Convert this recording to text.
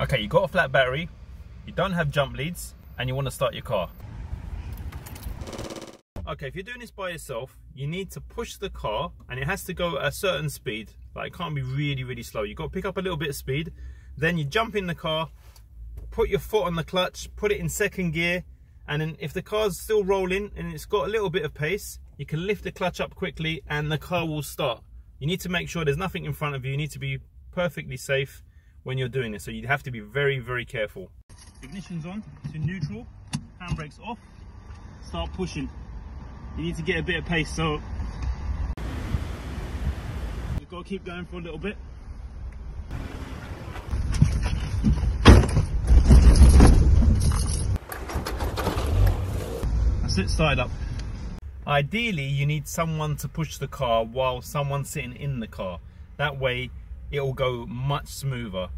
Okay, you've got a flat battery, you don't have jump leads, and you want to start your car. Okay, if you're doing this by yourself, you need to push the car and it has to go at a certain speed. Like, it can't be really, really slow. You've got to pick up a little bit of speed. Then you jump in the car, put your foot on the clutch, put it in second gear, and then if the car's still rolling and it's got a little bit of pace, you can lift the clutch up quickly and the car will start. You need to make sure there's nothing in front of you. You need to be perfectly safe when you're doing this. So you have to be very, very careful. Ignition's on, it's in neutral, handbrake's off, start pushing. You need to get a bit of pace, so you've got to keep going for a little bit. That's it, side up. Ideally, you need someone to push the car while someone's sitting in the car. That way, it'll go much smoother.